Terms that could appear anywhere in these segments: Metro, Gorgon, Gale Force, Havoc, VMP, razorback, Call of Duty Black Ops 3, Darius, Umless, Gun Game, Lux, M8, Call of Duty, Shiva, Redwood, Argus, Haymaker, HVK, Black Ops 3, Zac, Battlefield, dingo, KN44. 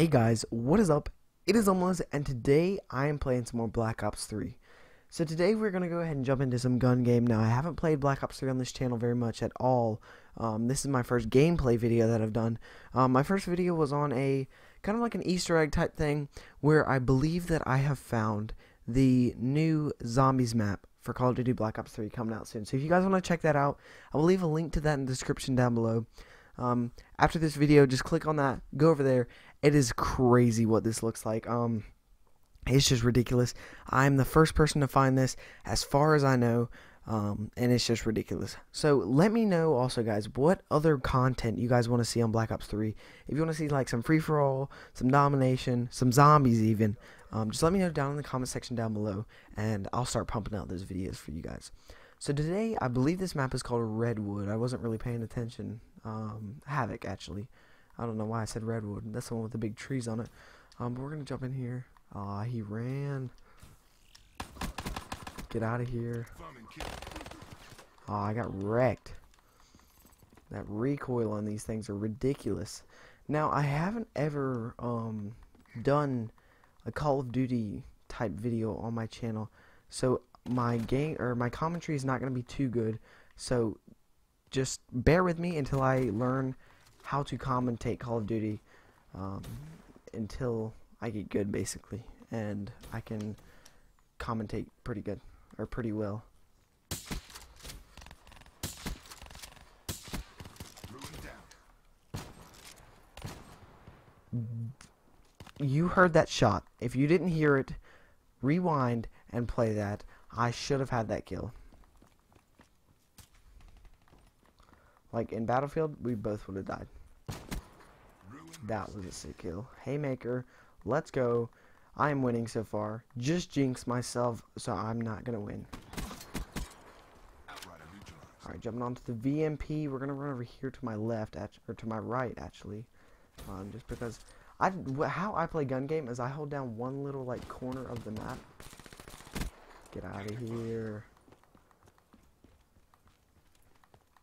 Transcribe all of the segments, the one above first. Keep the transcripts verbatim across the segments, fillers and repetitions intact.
Hey guys, what is up? It is Umless, and today I am playing some more Black Ops three. So today we're going to go ahead and jump into some gun game. Now I haven't played Black Ops three on this channel very much at all. Um, this is my first gameplay video that I've done. Um, my first video was on a kind of like an Easter egg type thing where I believe that I have found the new zombies map for Call of Duty Black Ops three coming out soon. So if you guys want to check that out, I will leave a link to that in the description down below. Um, after this video, just click on that, go over there. It is crazy what this looks like. Um, it's just ridiculous. I'm the first person to find this, as far as I know, um, and it's just ridiculous. So let me know also, guys, what other content you guys want to see on Black Ops three. If you want to see like some free-for-all, some domination, some zombies even, um, just let me know down in the comment section down below, and I'll start pumping out those videos for you guys. So today, I believe this map is called Redwood. I wasn't really paying attention. Um, Havoc, actually. I don't know why I said Redwood. That's the one with the big trees on it. Um, but we're going to jump in here. Aw, uh, he ran. Get out of here. Aw, uh, I got wrecked. That recoil on these things are ridiculous. Now, I haven't ever um, done a Call of Duty type video on my channel. So my game or my commentary is not going to be too good, so just bear with me until I learn how to commentate Call of Duty, um, until I get good basically, and I can commentate pretty good or pretty well. You heard that shot. If you didn't hear it, rewind and play that. I should have had that kill. Like in Battlefield, we both would have died. That was a sick kill. Haymaker, let's go. I am winning so far. Just jinx myself, so I'm not going to win. Alright, jumping onto the V M P. We're going to run over here to my left, or to my right, actually. Um, just because I, how I play gun game is I hold down one little like corner of the map. Get out of here.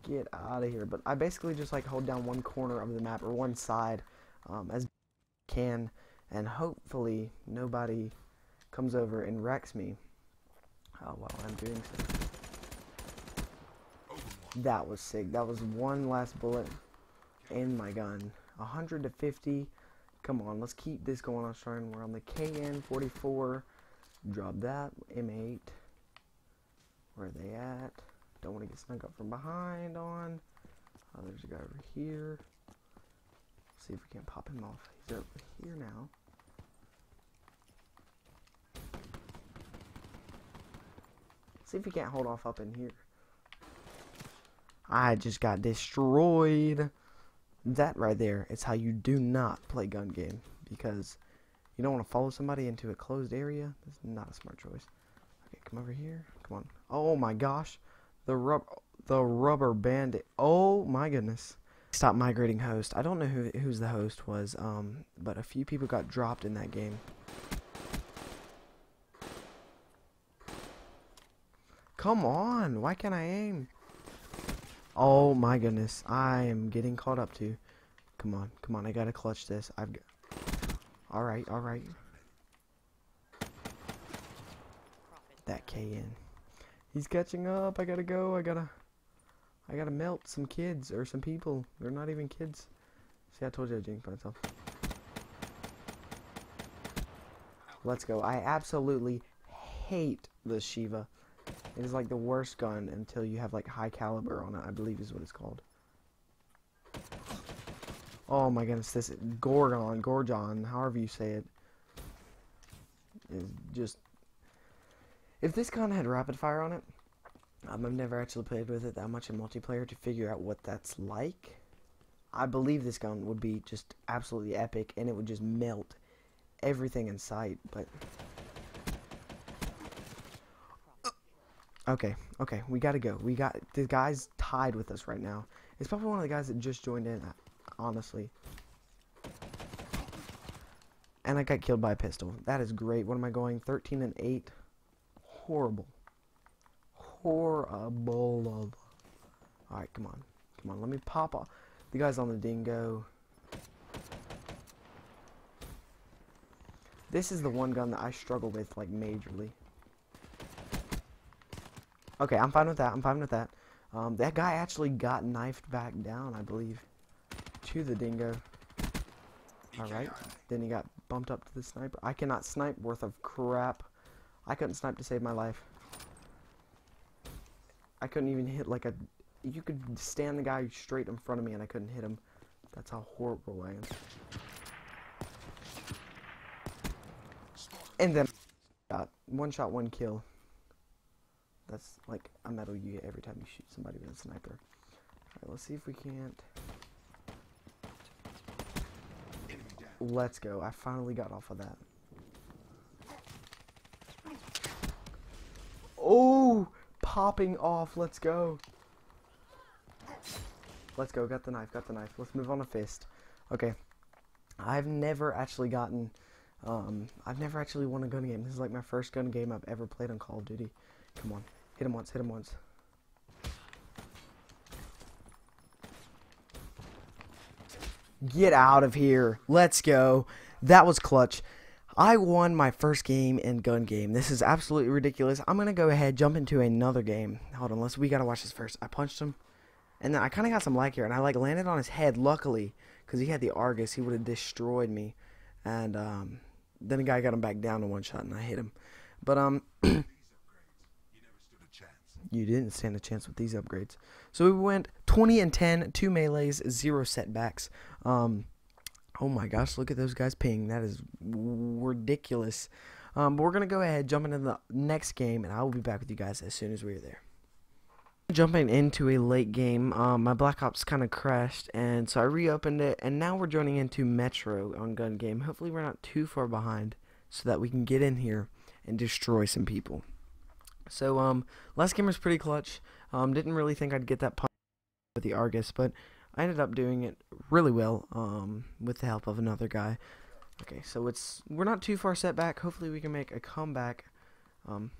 Get out of here. But I basically just like hold down one corner of the map or one side um, as I can, and hopefully nobody comes over and wrecks me uh, while I'm doing so. That was sick. That was one last bullet in my gun. one hundred to fifty. Come on, let's keep this going on strong. We're on the K N forty-four. Drop that. M eight. Where are they at? Don't want to get snuck up from behind on. Oh, there's a guy over here. Let's see if we can pop him off. He's over here now. Let's see if we can't hold off up in here. I just got destroyed. That right there is how you do not play gun game, because you don't want to follow somebody into a closed area. That's not a smart choice. Okay, come over here. Come on. Oh my gosh. The rub the rubber bandit. Oh my goodness. Stop migrating host. I don't know who who's the host was, um, but a few people got dropped in that game. Come on. Why can't I aim? Oh my goodness. I am getting caught up to. Come on. Come on. I got to clutch this. I've got... Alright, alright. That K N. He's catching up. I gotta go. I gotta I gotta melt some kids or some people. They're not even kids. See, I told you I jinxed myself. Let's go. I absolutely hate the Shiva. It is like the worst gun until you have like high caliber on it, I believe is what it's called. Oh my goodness, this Gorgon, Gorgon, however you say it, is just... If this gun had rapid fire on it, um, I've never actually played with it that much in multiplayer to figure out what that's like. I believe this gun would be just absolutely epic, and it would just melt everything in sight, but... Okay, okay, we gotta go. We got... The guy's tied with us right now. It's probably one of the guys that just joined in. Honestly. And I got killed by a pistol. That is great. What am I going? thirteen and eight. Horrible. Horrible. Alright, come on. Come on, let me pop off. The guy's on the dingo. This is the one gun that I struggle with, like, majorly. Okay, I'm fine with that. I'm fine with that. Um, that guy actually got knifed back down, I believe, to the dingo. Alright. Then he got bumped up to the sniper. I cannot snipe worth of crap. I couldn't snipe to save my life. I couldn't even hit, like, a... You could stand the guy straight in front of me, and I couldn't hit him. That's how horrible I am. And then one shot, one kill. That's like a medal you get every time you shoot somebody with a sniper. Alright, let's see if we can't. Let's go. I finally got off of that. Oh! Popping off. Let's go. Let's go. Got the knife. Got the knife. Let's move on to fist. Okay. I've never actually gotten... Um, I've never actually won a gun game. This is like my first gun game I've ever played on Call of Duty. Come on. Hit him once. Hit him once. Get out of here. Let's go. That was clutch. I won my first game in gun game. This is absolutely ridiculous. I'm going to go ahead, jump into another game. Hold on. Let's, we got to watch this first. I punched him. And then I kind of got some lag here. And I like landed on his head, luckily. Because he had the Argus. He would have destroyed me. And, um... then a guy got him back down to one shot, and I hit him. But, um... you didn't stand a chance with these upgrades. So we went twenty and ten, two melees, zero setbacks. Um, oh, my gosh, look at those guys ping. That is ridiculous. Um, but we're going to go ahead, jump into the next game, and I will be back with you guys as soon as we are there. Jumping into a late game, um, my Black Ops kind of crashed, and so I reopened it, and now we're joining into Metro on Gun Game. Hopefully we're not too far behind so that we can get in here and destroy some people. So, um, last game was pretty clutch. Um, didn't really think I'd get that punch with the Argus, but I ended up doing it really well, um, with the help of another guy. Okay, so it's, we're not too far set back. Hopefully we can make a comeback. Um,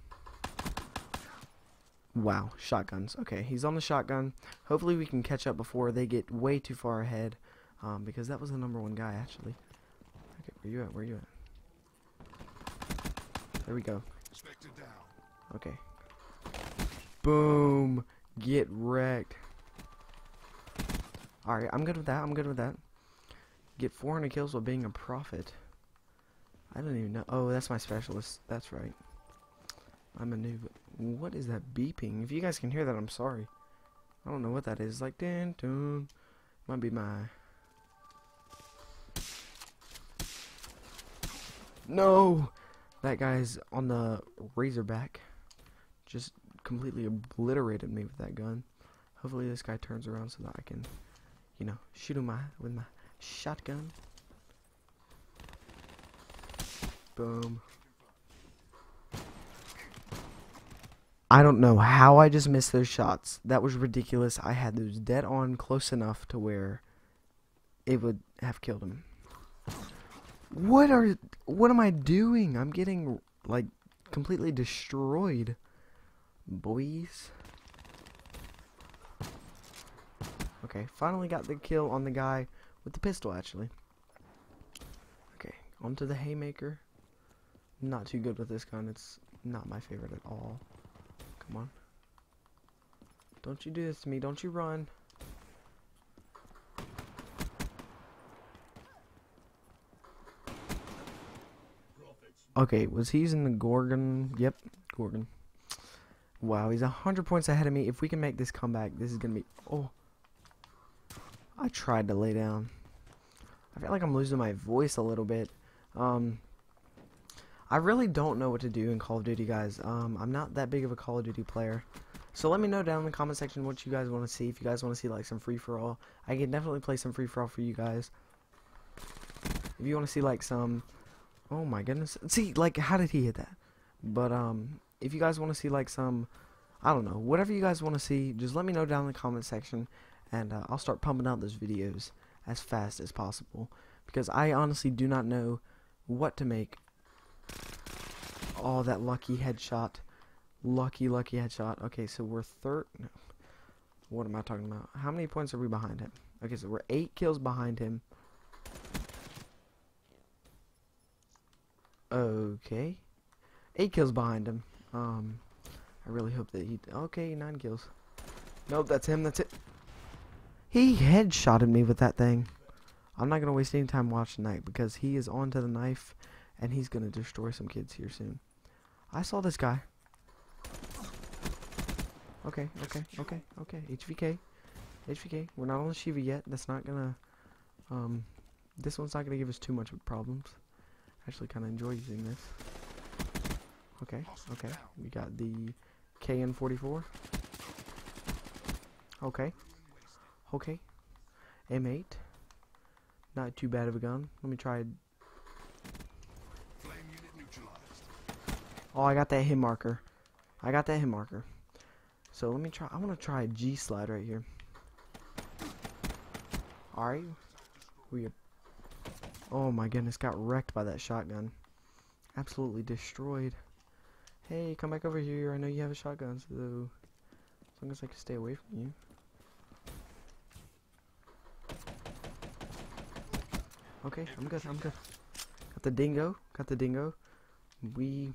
wow, shotguns. Okay, he's on the shotgun. Hopefully we can catch up before they get way too far ahead, um, because that was the number one guy, actually. Okay, where you at? Where you at? There we go. Okay. Boom. Get wrecked. Alright, I'm good with that. I'm good with that. Get four hundred kills while being a prophet. I don't even know. Oh, that's my specialist. That's right. I'm a noob. What is that beeping? If you guys can hear that, I'm sorry. I don't know what that is. It's like, dun, dun. Might be my... No! That guy's on the razorback. Just completely obliterated me with that gun. Hopefully this guy turns around so that I can, you know, shoot him with my shotgun. Boom. I don't know how I just missed those shots. That was ridiculous. I had those dead on close enough to where it would have killed him. What are... What am I doing? I'm getting, like, completely destroyed. Boys. Okay, finally got the kill on the guy with the pistol, actually. Okay, onto the Haymaker. Not too good with this gun. It's not my favorite at all. Come on. Don't you do this to me. Don't you run. Okay, was he using the Gorgon? Yep, Gorgon. Wow, he's one hundred points ahead of me. If we can make this comeback, this is going to be... Oh. I tried to lay down. I feel like I'm losing my voice a little bit. Um, I really don't know what to do in Call of Duty, guys. Um, I'm not that big of a Call of Duty player. So let me know down in the comment section what you guys want to see. If you guys want to see, like, some free-for-all, I can definitely play some free-for-all for you guys. If you want to see, like, some... Oh, my goodness. See, like, how did he hit that? But, um... if you guys want to see, like, some, I don't know, whatever you guys want to see, just let me know down in the comment section, and uh, I'll start pumping out those videos as fast as possible, because I honestly do not know what to make. Oh, that lucky headshot. Lucky, lucky headshot. Okay, so we're third. No. What am I talking about? How many points are we behind him? Okay, so we're eight kills behind him. Okay. Eight kills behind him. Um, I really hope that he... Okay, nine kills. Nope, that's him, that's it. He headshotted me with that thing. I'm not going to waste any time watching that because he is on to the knife and he's going to destroy some kids here soon. I saw this guy. Okay, okay, okay, okay. H V K. H V K. We're not on the Shiva yet. That's not going to... Um, this one's not going to give us too much of problems. I actually kind of enjoy using this. Okay, okay. We got the K N forty-four. Okay. Okay. M eight. Not too bad of a gun. Let me try. Oh, I got that hit marker. I got that hit marker. So let me try. I want to try a G slide right here. Alright. We. Oh my goodness. Got wrecked by that shotgun. Absolutely destroyed. Hey, come back over here. I know you have a shotgun, so as long as I can stay away from you. Okay, I'm good, I'm good. Got the dingo, got the dingo. We...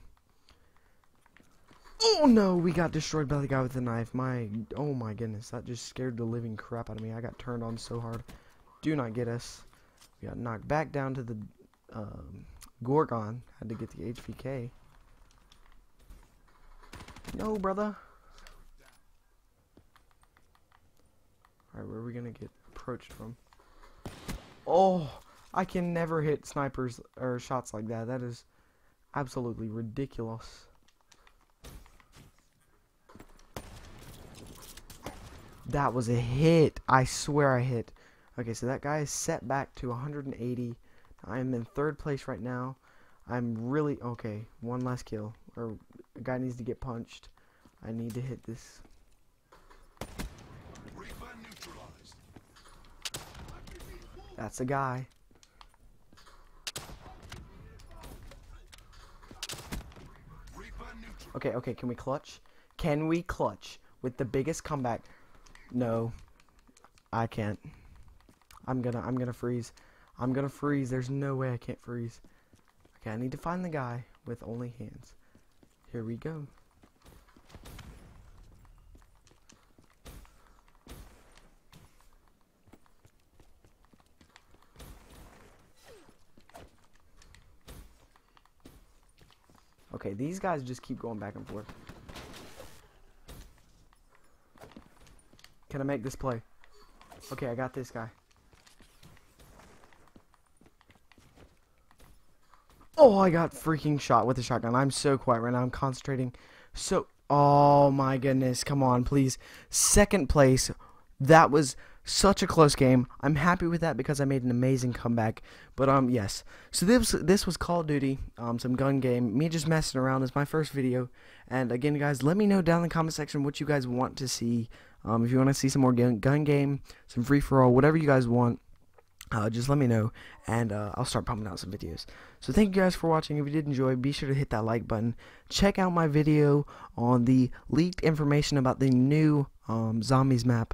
Oh no, we got destroyed by the guy with the knife. My, oh my goodness, that just scared the living crap out of me. I got turned on so hard. Do not get us. We got knocked back down to the um, Gorgon. Had to get the H V K. No, brother. Alright, where are we gonna get approached from? Oh! I can never hit snipers or shots like that. That is absolutely ridiculous. That was a hit. I swear I hit. Okay, so that guy is set back to one hundred eighty. I'm in third place right now. I'm really... Okay, one last kill. Or a guy needs to get punched. I need to hit this. That's a guy. Okay, okay, can we clutch? Can we clutch with the biggest comeback? No. I can't. I'm gonna I'm gonna freeze. I'm gonna freeze. There's no way I can't freeze. Okay, I need to find the guy with only hands. Here we go. Okay, these guys just keep going back and forth. Can I make this play? Okay, I got this guy. Oh, I got freaking shot with a shotgun. I'm so quiet right now. I'm concentrating. So, oh my goodness. Come on, please. Second place. That was such a close game. I'm happy with that because I made an amazing comeback. But um, yes. So this this was Call of Duty, um, some gun game. Me just messing around is my first video. And again, guys, let me know down in the comment section what you guys want to see. Um, if you want to see some more gun, gun game, some free for all, whatever you guys want, uh, just let me know, and uh, I'll start pumping out some videos. So thank you guys for watching. If you did enjoy, be sure to hit that like button. Check out my video on the leaked information about the new um, zombies map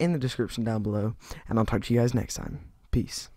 in the description down below, and I'll talk to you guys next time. Peace.